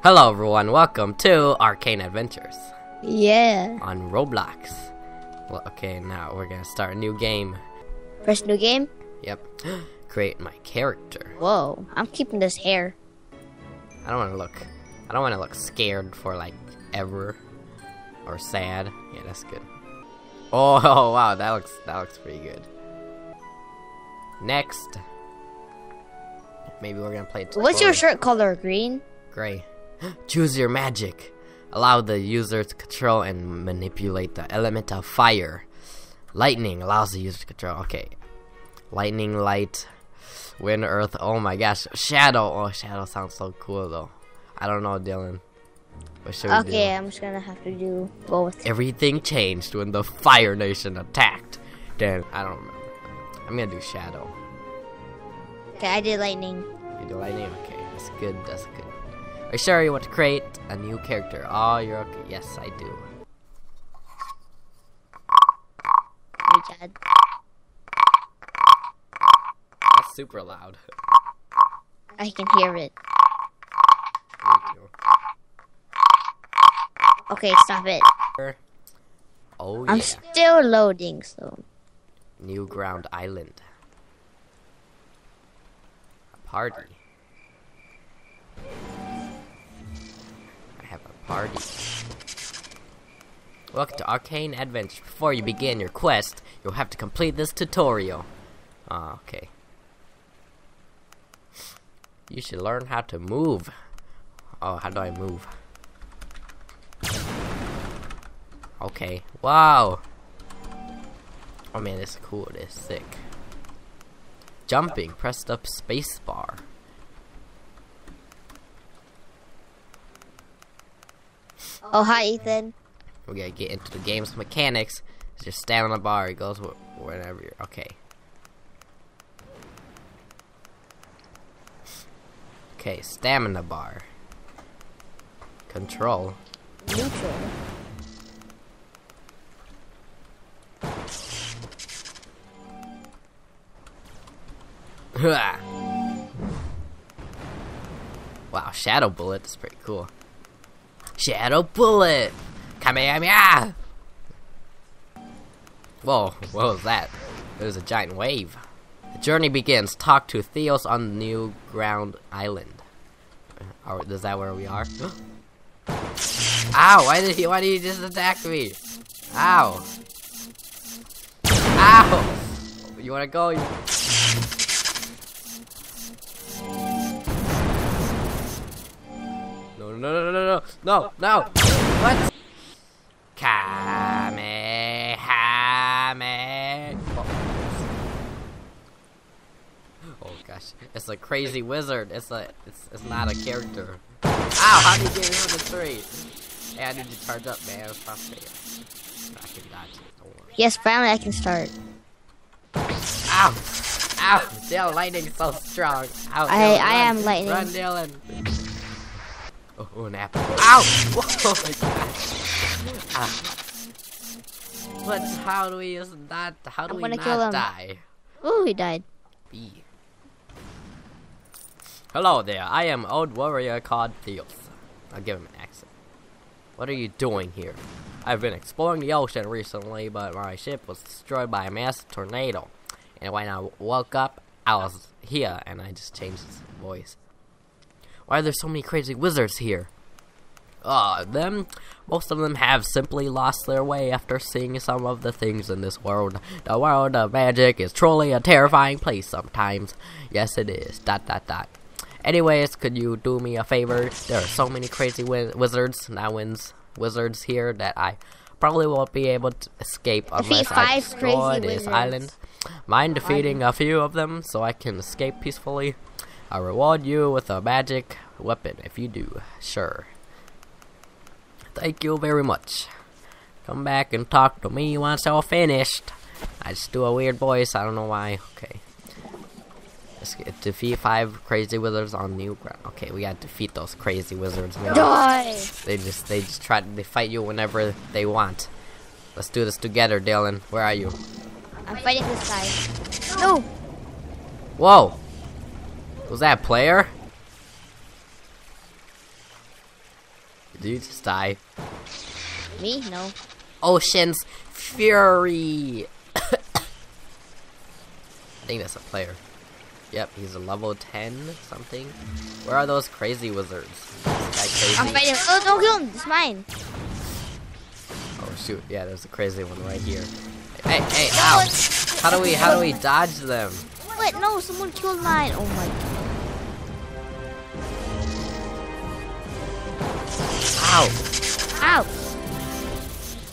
Hello everyone, welcome to Arcane Adventures. Yeah. On Roblox. Well, okay, now we're gonna start a new game. First new game? Yep. Create my character. Whoa, I'm keeping this hair. I don't wanna look scared for like ever. Or sad. Yeah, that's good. Oh wow, that looks pretty good. Next. Maybe we're gonna play tutorial. What's your shirt color? Green? Gray. Choose your magic. Allow the user to control and manipulate the element of fire. Lightning allows the user to control. Okay. Lightning, light, wind, earth. Oh my gosh. Shadow. Oh, shadow sounds so cool though. I don't know, Dylan. What should we do? Okay, I'm just gonna have to do both. Everything changed when the Fire Nation attacked. Damn, I don't remember. I'm gonna do shadow. Okay, I did lightning. You did lightning? Okay, that's good. That's good. Are you sure you want to create a new character? Oh, you're okay. Yes, I do. Hey, Chad. That's super loud. I can hear it. Me too. Okay, stop it. Oh, yeah. I'm still loading, so. New Ground Island. A party. Party. Welcome to Arcane Adventure. Before you begin your quest, you'll have to complete this tutorial. Okay. You should learn how to move. Oh, how do I move? Okay. Wow. Oh man, this is cool. This is sick. Jumping. Pressed up space bar. Oh, hi, Ethan. We're gonna get into the game's mechanics. It's your stamina bar. It goes whenever you're... Okay. Okay, stamina bar. Control. Neutral. Wow, Shadow Bullet is pretty cool. Shadow Bullet! Kamehameha! Whoa, what was that? It was a giant wave. The journey begins. Talk to Theos on the New Ground Island. Is that where we are? Ow, why did he just attack me? Ow. Ow! You wanna go? No. What? Kamehameha. Oh gosh, it's a crazy wizard. It's not a character. Ow! How did you get rid of the tree? Hey, I need to charge up, man. I can dodge. Yes, finally I can start. Ow! Ow! Dylan, lightning's so strong. Ow, Dylan, I am lightning. Run, Dylan. Oh, an apple. Ow! Whoa, oh my gosh. Ah. But how do we just not... How do we not die? Ooh, he died. B. Hello there, I am old warrior called Theos. I'll give him an accent. What are you doing here? I've been exploring the ocean recently, but my ship was destroyed by a massive tornado. And when I woke up, I was here, and I just changed his voice. Why are there so many crazy wizards here? Most of them have simply lost their way after seeing some of the things in this world. The world of magic is truly a terrifying place sometimes. Yes, it is. ... Anyways, could you do me a favor? There are so many crazy wizards here that I probably won't be able to escape unless I destroy this island. Mind defeating a few of them so I can escape peacefully? I'll reward you with a magic weapon if you do. Sure. Thank you very much. Come back and talk to me once all finished. I just do a weird voice. I don't know why. Okay. Let's defeat 5 crazy wizards on New Ground. Okay, we gotta defeat those crazy wizards. Die! They just try to fight you whenever they want. Let's do this together, Dylan. Where are you? I'm fighting this guy. No. Whoa. Was that a player? Did you just die? Me? No. Ocean's Fury! I think that's a player. Yep, he's a level 10 something. Where are those crazy wizards? Crazy? I'm fighting. Oh, don't kill him! It's mine! Oh shoot, yeah, there's a crazy one right here. Hey, hey, ow! How do we dodge them? Wait, no, someone killed mine! Oh my god. Ow! Ow!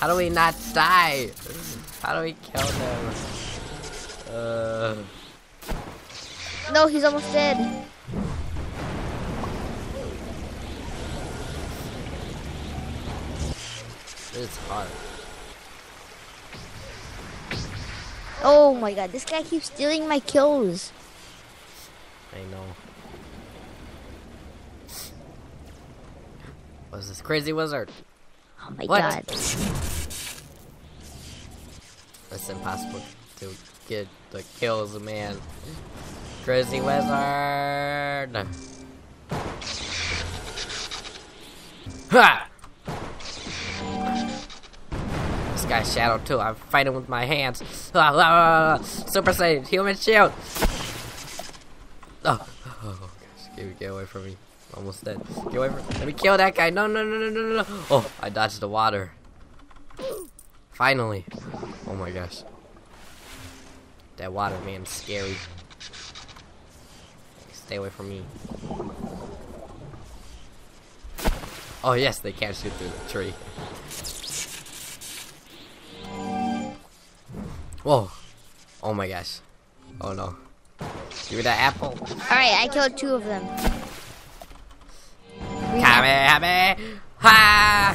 How do we not die? How do we kill them? No, he's almost dead. It's hard. Oh my god, this guy keeps stealing my kills. I know. What's this crazy wizard? Oh my god. It's impossible to get the kills, man. Crazy wizard! Ha! This guy's Shadow too. I'm fighting with my hands. Super Saiyan, human shield! Oh, oh gosh, get away from me. Almost dead. Get away from me. Let me kill that guy. No, no, no, no, no, no. Oh, I dodged the water. Finally. Oh my gosh. That water, man, is scary. Stay away from me. Oh yes, they can't shoot through the tree. Whoa. Oh my gosh. Oh no. Give me that apple. Alright, I killed two of them. Kamehameha! Ha!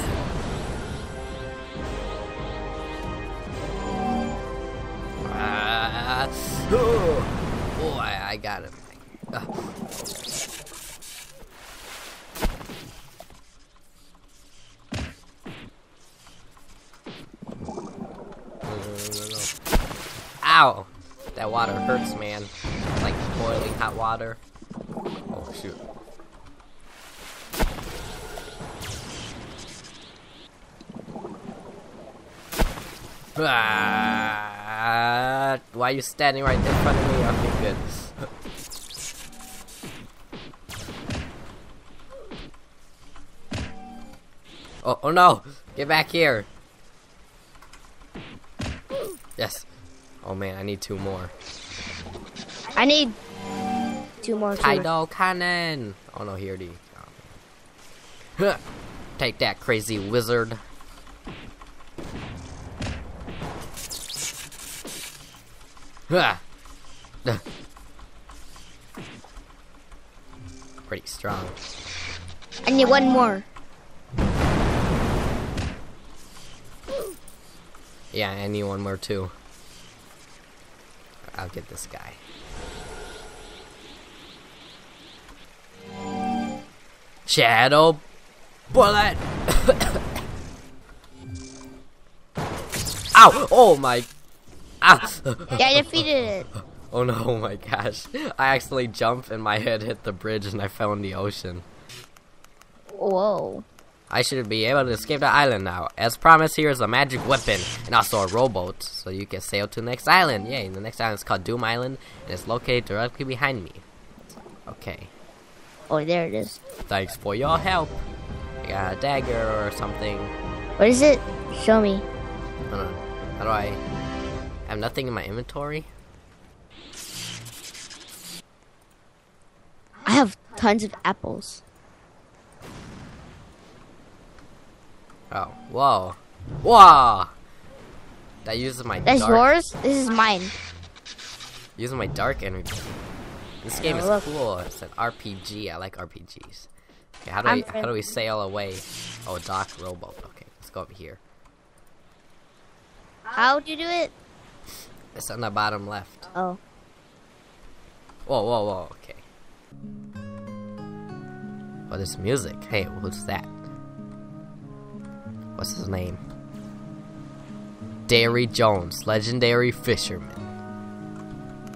Oh, I got him. Ow! That water hurts, man. It's like boiling hot water. Oh shoot. Why are you standing right there in front of me? Okay, good. Oh, oh no! Get back here! Yes. Oh man, I need two more. I need two more. Tidal cannon! Oh no, here it is. Oh. Take that, crazy wizard. Pretty strong. I need one more. Yeah, I need one more too. I'll get this guy. Shadow Bullet! Ow! Oh my... Ah. Yeah, I defeated it. Oh no, oh my gosh. I actually jumped and my head hit the bridge and I fell in the ocean. Whoa. I should be able to escape the island now. As promised, here is a magic weapon and also a rowboat, so you can sail to the next island. Yay, the next island is called Doom Island, and it's located directly behind me. Okay. Oh, there it is. Thanks for your help. I got a dagger or something. What is it? Show me. Hold on. How do I have nothing in my inventory? I have tons of apples. Oh, whoa. Whoa! That uses my dark. That's yours? This is mine. Using my dark energy. This game is cool. It's an RPG. I like RPGs. Okay, how do we sail away? Oh, dock rowboat. Okay, let's go over here. How do you do it? It's on the bottom left. Oh. Whoa, whoa, whoa, okay. Oh, there's music. Hey, what's that? What's his name? Davy Jones, legendary fisherman.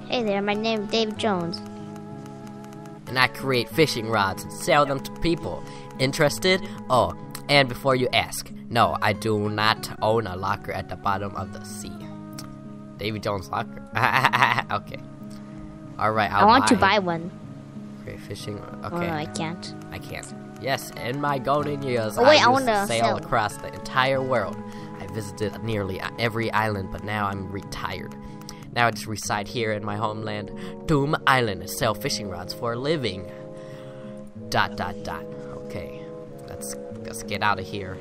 Hey there, my name is Davy Jones. And I create fishing rods and sell them to people. Interested? Oh, And before you ask, no, I do not own a locker at the bottom of the sea. Davy Jones locker. Okay. Alright, I want to buy one. Great fishing. Okay. Oh, no, I can't. I can't. Yes, in my golden years, I sailed across the entire world. I visited nearly every island, but now I'm retired. Now I just reside here in my homeland, Doom Island, and sell fishing rods for a living. .. Okay, let's get out of here.